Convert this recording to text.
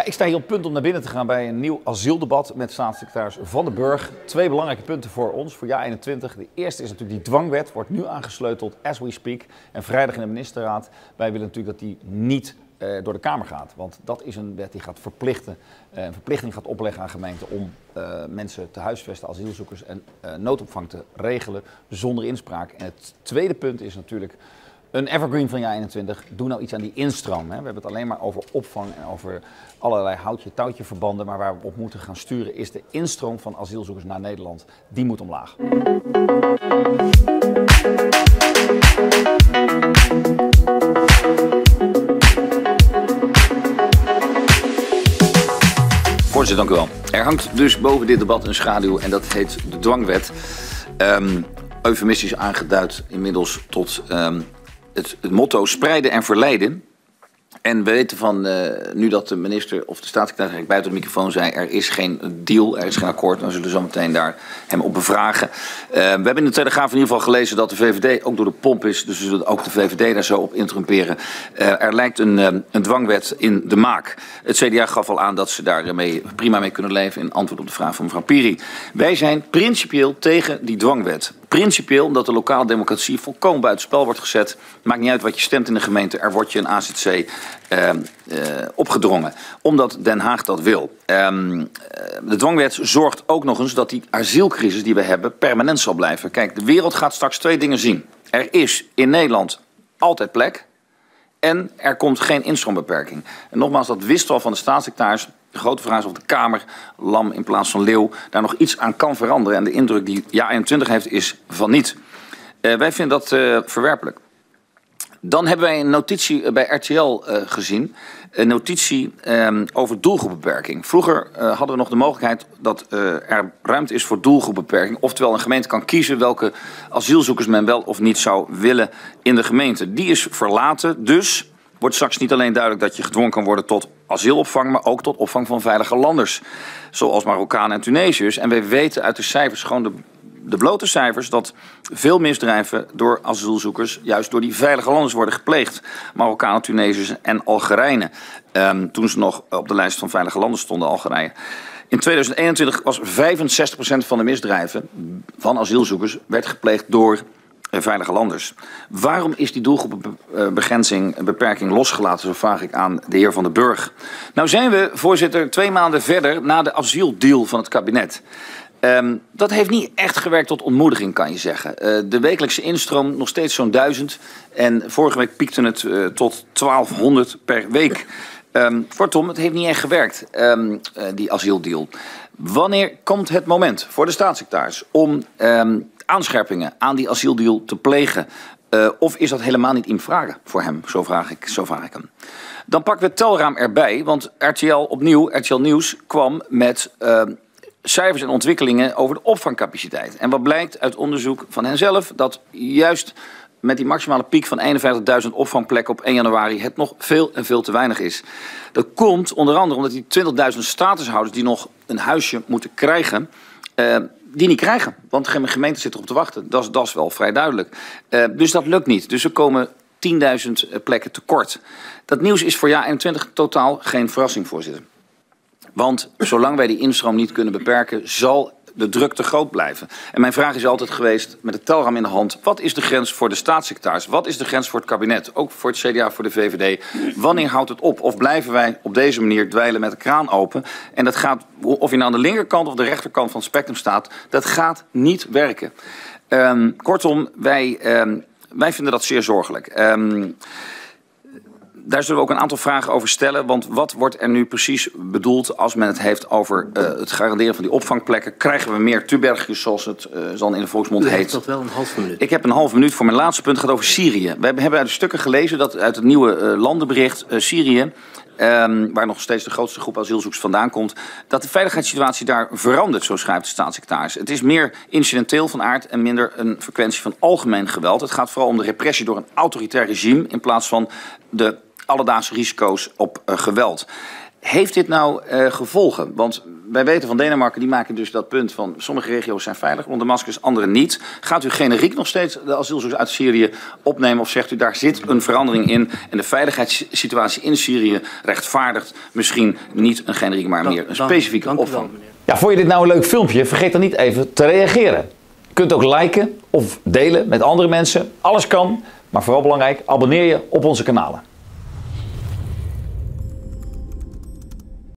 Ja, ik sta hier op punt om naar binnen te gaan bij een nieuw asieldebat met staatssecretaris Van den Burg. Twee belangrijke punten voor ons, voor JA21. De eerste is natuurlijk die dwangwet, wordt nu aangesleuteld as we speak. En vrijdag in de ministerraad, wij willen natuurlijk dat die niet door de Kamer gaat. Want dat is een wet die gaat verplichten, een verplichting gaat opleggen aan gemeenten om mensen te huisvesten, asielzoekers en noodopvang te regelen zonder inspraak. En het tweede punt is natuurlijk een evergreen van JA21, doe nou iets aan die instroom. Hè. We hebben het alleen maar over opvang en over allerlei houtje-touwtje verbanden. Maar waar we op moeten gaan sturen is de instroom van asielzoekers naar Nederland. Die moet omlaag. Voorzitter, dank u wel. Er hangt dus boven dit debat een schaduw en dat heet de dwangwet. Eufemistisch aangeduid inmiddels tot het motto spreiden en verleiden. En we weten van, nu dat de minister of de staatssecretaris buiten de microfoon zei, er is geen deal, er is geen akkoord. We zullen zo meteen daar hem op bevragen. We hebben in de Telegraaf in ieder geval gelezen dat de VVD ook door de pomp is. Dus we zullen ook de VVD daar zo op intrumperen. Er lijkt een dwangwet in de maak. Het CDA gaf al aan dat ze daar prima mee kunnen leven in antwoord op de vraag van mevrouw Piri. Wij zijn principieel tegen die dwangwet. Principieel omdat de lokale democratie volkomen buitenspel wordt gezet. Maakt niet uit wat je stemt in de gemeente, er wordt je een AZC opgedrongen. Omdat Den Haag dat wil. De dwangwet zorgt ook nog eens dat die asielcrisis die we hebben permanent zal blijven. Kijk, de wereld gaat straks twee dingen zien. Er is in Nederland altijd plek en er komt geen instroombeperking. En nogmaals, dat wist wel van de staatssecretaris. De grote vraag is of de Kamer, lam in plaats van leeuw, daar nog iets aan kan veranderen. En de indruk die JA21 heeft is van niet. Wij vinden dat verwerpelijk. Dan hebben wij een notitie bij RTL gezien. Een notitie over doelgroepbeperking. Vroeger hadden we nog de mogelijkheid dat er ruimte is voor doelgroepbeperking. Oftewel een gemeente kan kiezen welke asielzoekers men wel of niet zou willen in de gemeente. Die is verlaten, dus wordt straks niet alleen duidelijk dat je gedwongen kan worden tot asielopvang, maar ook tot opvang van veilige landers, zoals Marokkanen en Tunesiërs. En we weten uit de cijfers, gewoon de blote cijfers, dat veel misdrijven door asielzoekers juist door die veilige landers worden gepleegd. Marokkanen, Tunesiërs en Algerijnen. Toen ze nog op de lijst van veilige landers stonden, Algerije. In 2021 was 65% van de misdrijven van asielzoekers werd gepleegd door veilige landers. Waarom is die doelgroepbegrenzing en beperking losgelaten? Zo vraag ik aan de heer Van den Burg. Nou zijn we, voorzitter, 2 maanden verder na de asieldeal van het kabinet. Dat heeft niet echt gewerkt tot ontmoediging, kan je zeggen. De wekelijkse instroom nog steeds zo'n 1000. En vorige week piekte het tot 1200 per week. Kortom, het heeft niet echt gewerkt, die asieldeal. Wanneer komt het moment voor de staatssecretaris om aanscherpingen aan die asieldeal te plegen? Of is dat helemaal niet in vragen voor hem? Zo vraag ik hem. Dan pakken we het telraam erbij, want RTL Nieuws kwam met cijfers en ontwikkelingen over de opvangcapaciteit. En wat blijkt uit onderzoek van henzelf, dat juist met die maximale piek van 51.000 opvangplekken op 1 januari... het nog veel en veel te weinig is. Dat komt onder andere omdat die 20.000 statushouders die nog een huisje moeten krijgen, die niet krijgen, want geen gemeente zit erop te wachten. Dat is wel vrij duidelijk. Dus dat lukt niet. Dus er komen 10.000 plekken tekort. Dat nieuws is voor JA21 totaal geen verrassing, voorzitter. Want zolang wij die instroom niet kunnen beperken, zal de druk te groot blijven. En mijn vraag is altijd geweest, met het telraam in de hand, wat is de grens voor de staatssecretaris? Wat is de grens voor het kabinet? Ook voor het CDA, voor de VVD. Wanneer houdt het op? Of blijven wij op deze manier dweilen met de kraan open? En dat gaat, of je nou aan de linkerkant of de rechterkant van het spectrum staat, dat gaat niet werken. Kortom, wij vinden dat zeer zorgelijk. Daar zullen we ook een aantal vragen over stellen. Want wat wordt er nu precies bedoeld als men het heeft over het garanderen van die opvangplekken? Krijgen we meer Tubergjes, zoals het dan in de volksmond heet? Ik heb wel een halve minuut. Ik heb een halve minuut voor mijn laatste punt. Het gaat over Syrië. We hebben uit de stukken gelezen dat uit het nieuwe landenbericht Syrië, waar nog steeds de grootste groep asielzoekers vandaan komt, dat de veiligheidssituatie daar verandert, zo schrijft de staatssecretaris. Het is meer incidenteel van aard en minder een frequentie van algemeen geweld. Het gaat vooral om de repressie door een autoritair regime in plaats van de alledaagse risico's op geweld. Heeft dit nou gevolgen? Want wij weten van Denemarken, die maken dus dat punt van sommige regio's zijn veilig, rond Damascus, andere niet. Gaat u generiek nog steeds de asielzoekers uit Syrië opnemen of zegt u daar zit een verandering in en de veiligheidssituatie in Syrië rechtvaardigt misschien niet een generiek, maar meer een specifieke opvang? Ja, vond je dit nou een leuk filmpje? Vergeet dan niet even te reageren. Je kunt ook liken of delen met andere mensen. Alles kan, maar vooral belangrijk, abonneer je op onze kanalen.